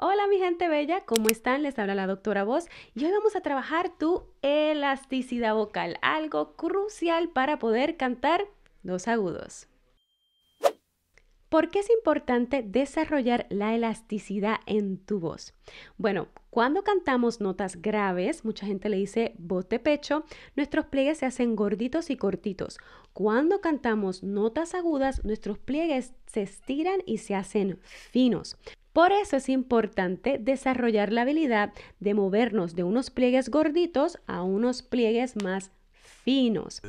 Hola mi gente bella, ¿cómo están? Les habla la doctora Voz y hoy vamos a trabajar tu elasticidad vocal, algo crucial para poder cantar los agudos. ¿Por qué es importante desarrollar la elasticidad en tu voz? Bueno, cuando cantamos notas graves, mucha gente le dice bote pecho, nuestros pliegues se hacen gorditos y cortitos. Cuando cantamos notas agudas, nuestros pliegues se estiran y se hacen finos. Por eso es importante desarrollar la habilidad de movernos de unos pliegues gorditos a unos pliegues más finos.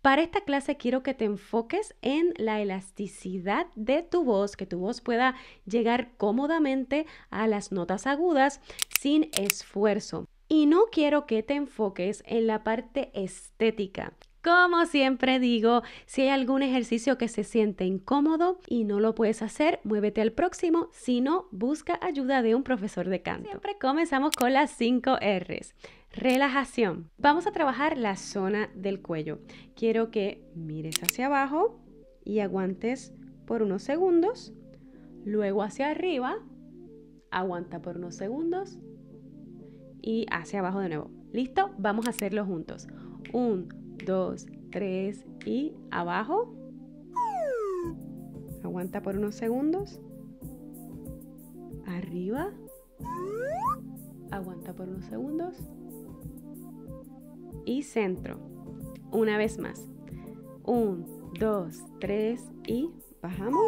Para esta clase quiero que te enfoques en la elasticidad de tu voz, que tu voz pueda llegar cómodamente a las notas agudas sin esfuerzo. Y no quiero que te enfoques en la parte estética. Como siempre digo, si hay algún ejercicio que se siente incómodo y no lo puedes hacer, muévete al próximo. Si no, busca ayuda de un profesor de canto. Siempre comenzamos con las 5 R's. Relajación. Vamos a trabajar la zona del cuello. Quiero que mires hacia abajo y aguantes por unos segundos. Luego hacia arriba, aguanta por unos segundos. Y hacia abajo de nuevo. ¿Listo? Vamos a hacerlo juntos. 1, 2, 3 y abajo. Aguanta por unos segundos. Arriba. Aguanta por unos segundos. Y centro. Una vez más. 1, 2, 3 y bajamos.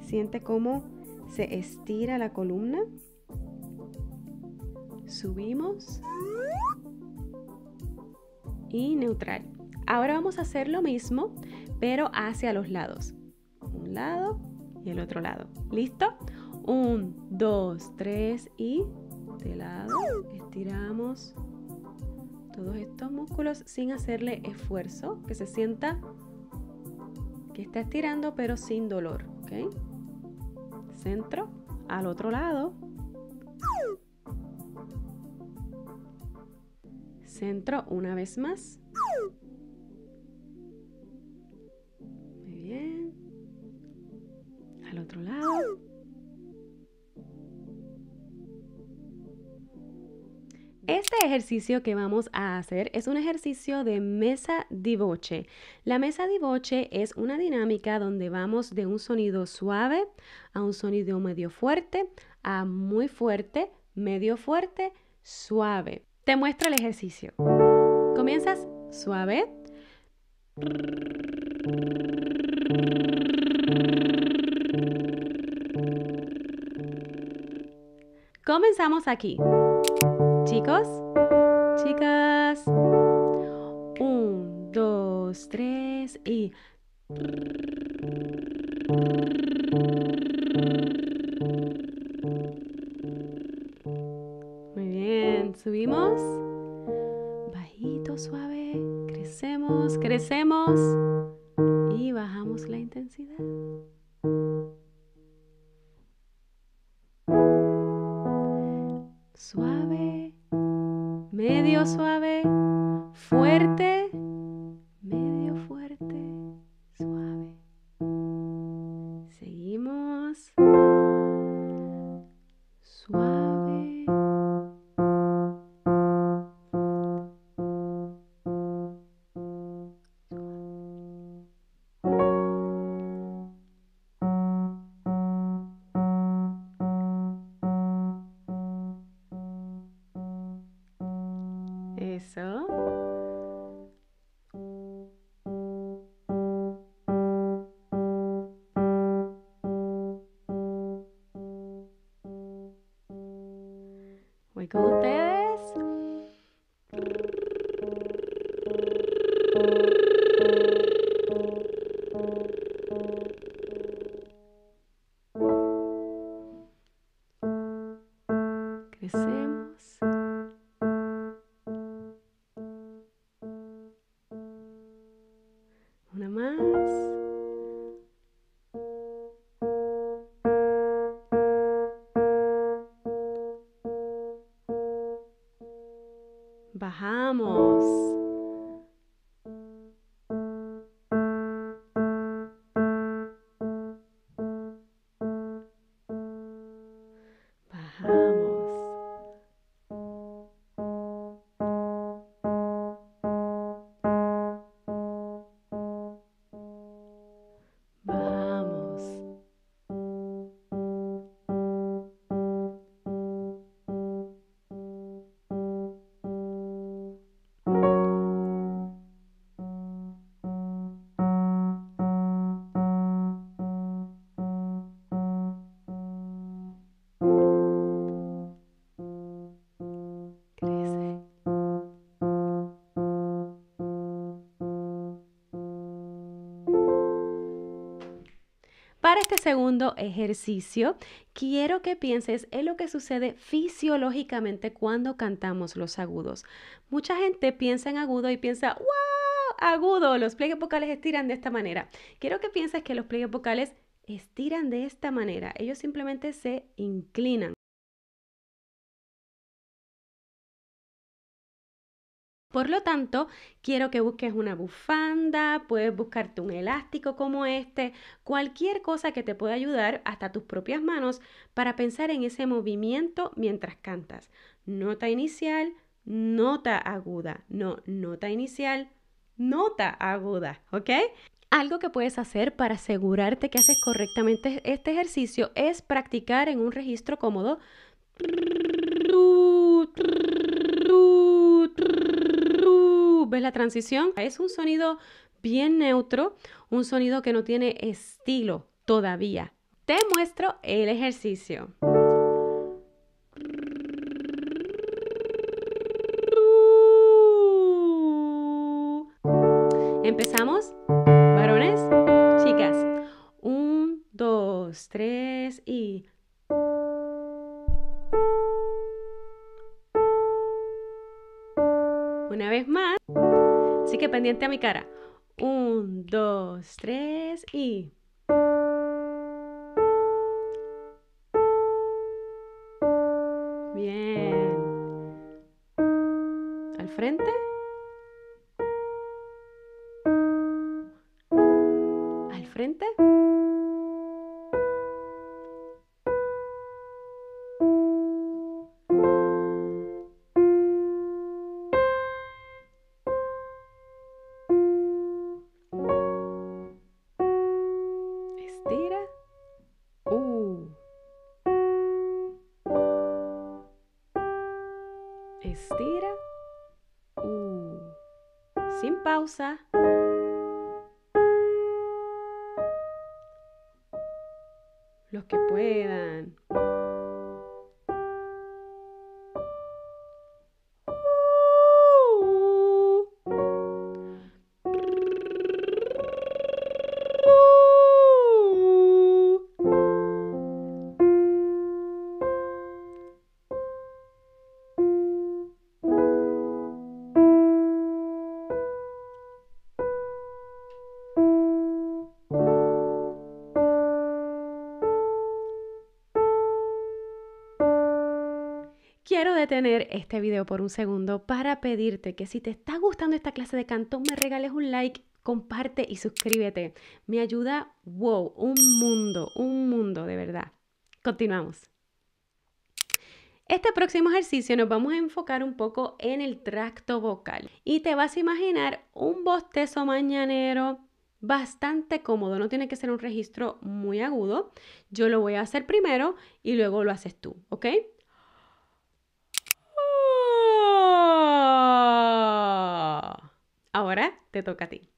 Siente cómo se estira la columna. Subimos y neutral. Ahora vamos a hacer lo mismo, pero hacia los lados. Un lado y el otro lado. ¿Listo? 1, 2, 3 y de lado. Estiramos todos estos músculos sin hacerle esfuerzo, que se sienta que está estirando pero sin dolor, ¿ok? Centro, al otro lado. Centro una vez más. Muy bien. Al otro lado. Este ejercicio que vamos a hacer es un ejercicio de messa di voce. La messa di voce es una dinámica donde vamos de un sonido suave a un sonido medio fuerte, a muy fuerte, medio fuerte, suave. Te muestro el ejercicio. Comienzas suave. Comenzamos aquí. Chicos, chicas. 1, 2, 3 y... Subimos, bajito, suave, crecemos, crecemos y bajamos la intensidad. Suave, medio suave, fuerte, medio fuerte, suave. Seguimos. Suave. Eso. Voy con ustedes. Crecemos. Una más. Bajamos. Para este segundo ejercicio, quiero que pienses en lo que sucede fisiológicamente cuando cantamos los agudos. Mucha gente piensa en agudo y piensa, ¡wow! Agudo, los pliegues vocales estiran de esta manera. Quiero que pienses que los pliegues vocales estiran de esta manera. Ellos simplemente se inclinan. Por lo tanto, quiero que busques una bufanda, puedes buscarte un elástico como este, cualquier cosa que te pueda ayudar, hasta tus propias manos, para pensar en ese movimiento mientras cantas. Nota inicial, nota aguda. No, nota inicial, nota aguda, ¿ok? Algo que puedes hacer para asegurarte que haces correctamente este ejercicio es practicar en un registro cómodo. ¿Ves la transición? Es un sonido bien neutro, un sonido que no tiene estilo todavía. Te muestro el ejercicio. Empezamos, varones, chicas. 1, 2, 3 y... Una vez más. Así que pendiente a mi cara. 1, 2, 3 y... Bien. Al frente. Al frente. Estira, sin pausa, los que puedan. Quiero detener este video por un segundo para pedirte que si te está gustando esta clase de canto, me regales un like, comparte y suscríbete. Me ayuda, wow, un mundo de verdad. Continuamos. Este próximo ejercicio nos vamos a enfocar un poco en el tracto vocal y te vas a imaginar un bostezo mañanero bastante cómodo, no tiene que ser un registro muy agudo. Yo lo voy a hacer primero y luego lo haces tú, ¿ok? Ahora te toca a ti.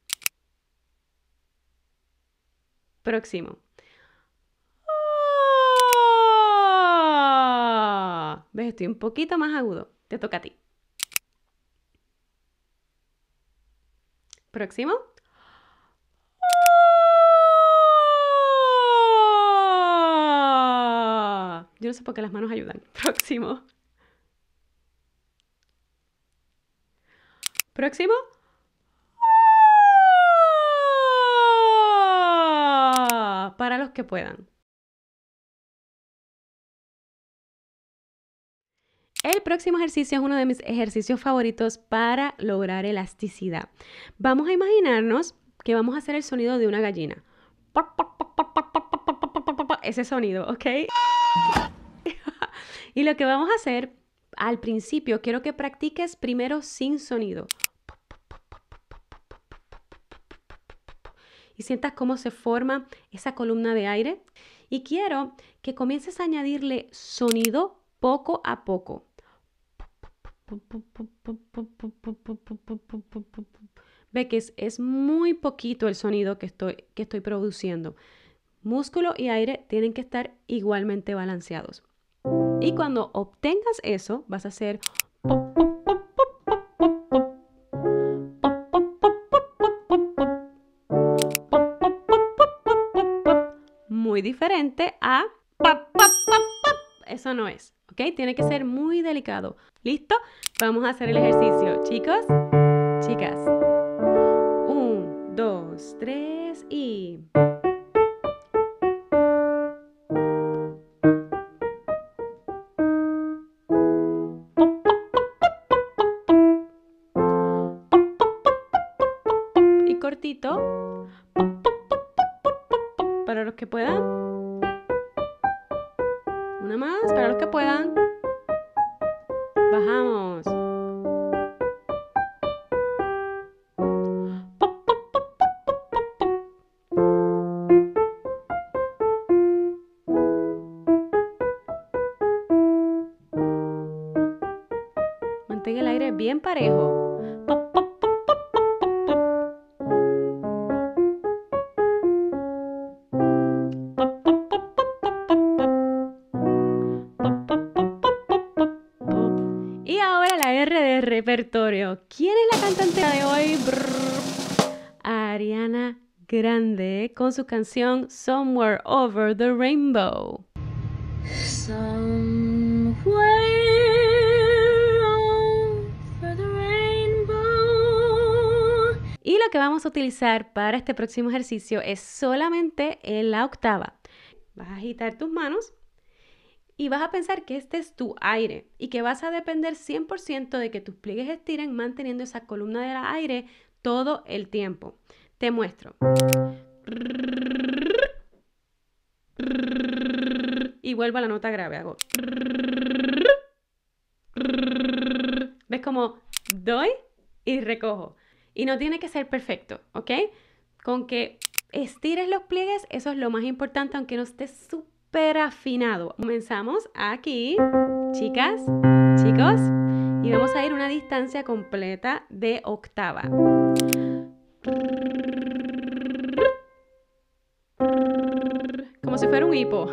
Próximo. ¿Ves? Estoy un poquito más agudo. Te toca a ti. Próximo. Yo no sé por qué las manos ayudan. Próximo. Próximo. Para los que puedan. El próximo ejercicio es uno de mis ejercicios favoritos para lograr elasticidad. Vamos a imaginarnos que vamos a hacer el sonido de una gallina. Ese sonido, ¿ok? Y lo que vamos a hacer al principio, quiero que practiques primero sin sonido. Y sientas cómo se forma esa columna de aire. Y quiero que comiences a añadirle sonido poco a poco. Ve que es muy poquito el sonido que estoy produciendo. Músculo y aire tienen que estar igualmente balanceados. Y cuando obtengas eso, vas a hacer... muy diferente a pap, pap, pap, pap. Eso no es, ¿ok? Tiene que ser muy delicado. ¿Listo? Vamos a hacer el ejercicio, chicos, chicas. 1, 2, 3 y... Y cortito. Para los que puedan. Una más, para los que puedan. Bajamos. Mantén el aire bien parejo. Repertorio. ¿Quién es la cantante de hoy? Ariana Grande con su canción Somewhere Over the Rainbow. Somewhere over the rainbow. Y lo que vamos a utilizar para este próximo ejercicio es solamente en la octava. Vas a agitar tus manos. Y vas a pensar que este es tu aire y que vas a depender 100% de que tus pliegues estiren manteniendo esa columna del aire todo el tiempo. Te muestro. Y vuelvo a la nota grave. Hago. ¿Ves cómo doy y recojo? Y no tiene que ser perfecto, ¿ok? Con que estires los pliegues, eso es lo más importante, aunque no estés súper afinado. Comenzamos aquí, chicas, chicos, y vamos a ir una distancia completa de octava. Como si fuera un hipo.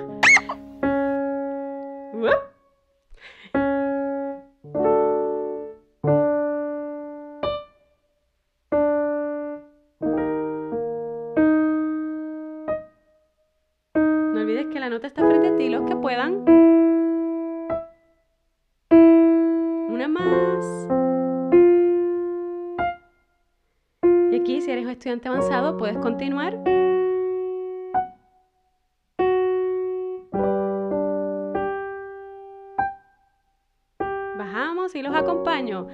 Que la nota está frente a ti, los que puedan. Una más. Y aquí, si eres un estudiante avanzado, puedes continuar. Bajamos y los acompaño.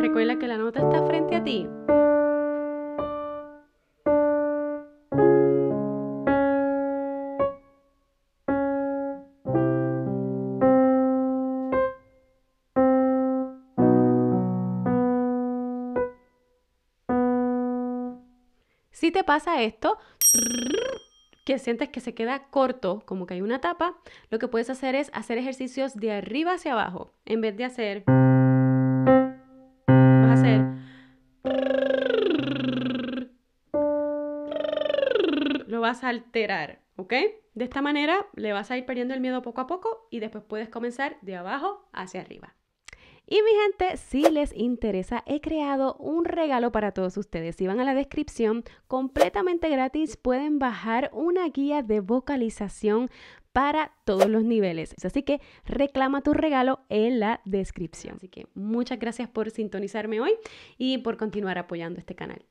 Recuerda que la nota está frente a ti. Si te pasa esto, que sientes que se queda corto, como que hay una tapa, lo que puedes hacer es hacer ejercicios de arriba hacia abajo. En vez de hacer... vas a hacer... lo vas a alterar, ¿ok? De esta manera le vas a ir perdiendo el miedo poco a poco y después puedes comenzar de abajo hacia arriba. Y mi gente, si les interesa, he creado un regalo para todos ustedes. Si van a la descripción, completamente gratis, pueden bajar una guía de vocalización para todos los niveles. Así que reclama tu regalo en la descripción. Así que muchas gracias por sintonizarme hoy y por continuar apoyando este canal.